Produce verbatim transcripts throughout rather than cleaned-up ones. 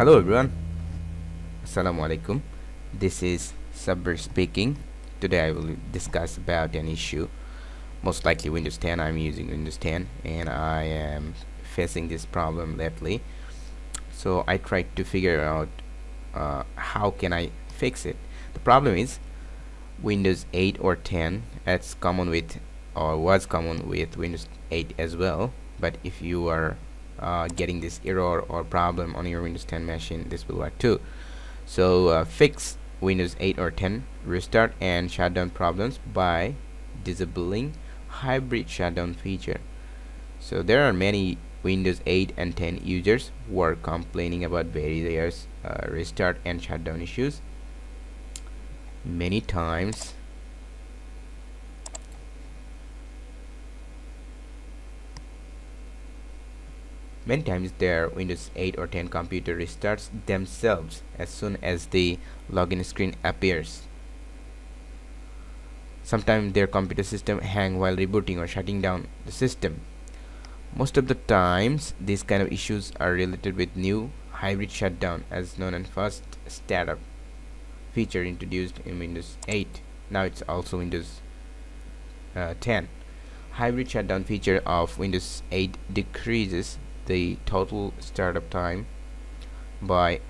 Hello everyone, Assalamualaikum. This is Saber speaking. Today I will discuss about an issue, most likely Windows ten. I'm using Windows ten and I am facing this problem lately. So I tried to figure out uh, how can I fix it. The problem is Windows eight or ten. That's common with, or was common with, Windows eight as well. But if you are Uh, getting this error or problem on your Windows ten machine, this will work too. So uh, fix Windows eight or ten restart and shutdown problems by disabling hybrid shutdown feature. So there are many Windows eight and ten users who are complaining about various uh, restart and shutdown issues. Many times Many times their Windows eight or ten computer restarts themselves as soon as the login screen appears. Sometimes their computer system hangs while rebooting or shutting down the system. Most of the times these kind of issues are related with new hybrid shutdown, as known as Fast Startup feature, introduced in Windows eight. Now it's also Windows uh, ten. Hybrid shutdown feature of Windows eight decreases the total startup time by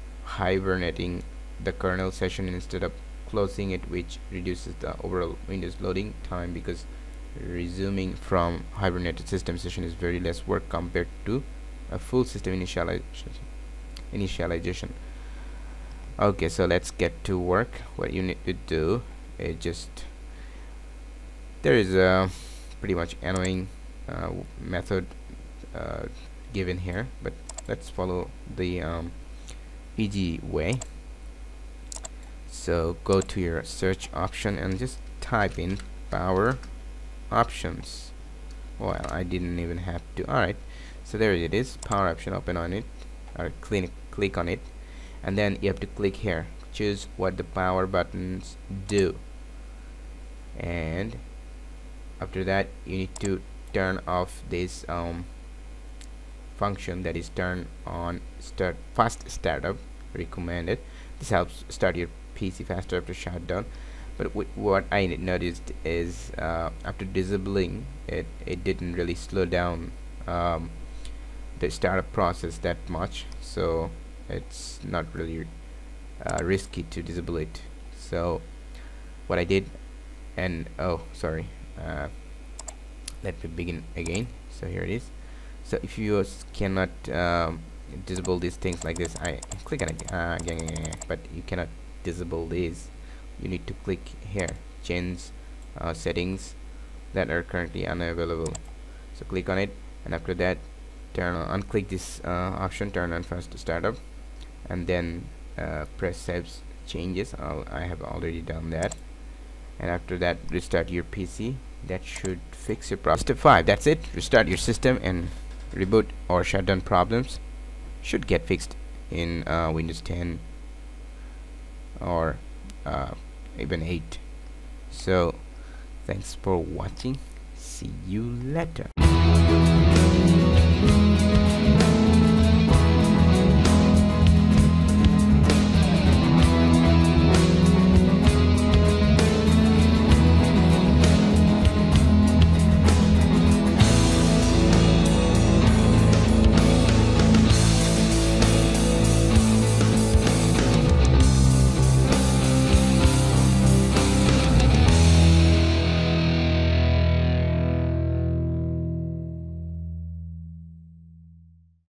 hibernating the kernel session instead of closing it, which reduces the overall Windows loading time, because resuming from hibernated system session is very less work compared to a full system initialization initialization. Okay, so let's get to work. What you need to do is just, there is a pretty much annoying uh, method uh, given here, but let's follow the um, easy way. So go to your search option and just type in power options. Well, I didn't even have to. Alright, so there it is, power option. Open on it, or click, click on it, and then you have to click here, choose what the power buttons do, and after that you need to turn off this um, function, that is turn on start fast startup recommended. This helps start your P C faster after shutdown. But what I noticed is uh, after disabling it, it didn't really slow down um, the startup process that much, so it's not really uh, risky to disable it. So what I did, and oh sorry uh, let me begin again. So here it is. So if you cannot um, disable these things like this, I click on it uh, again, again, but you cannot disable these. You need to click here, change uh, settings that are currently unavailable. So click on it, and after that, turn on, unclick this uh, option, turn on fast startup, and then uh, press save changes. I'll, I have already done that, and after that, restart your P C. That should fix your problem. Step five. That's it. Restart your system and reboot or shutdown problems should get fixed in uh, Windows ten or uh, even eight. So thanks for watching, see you later.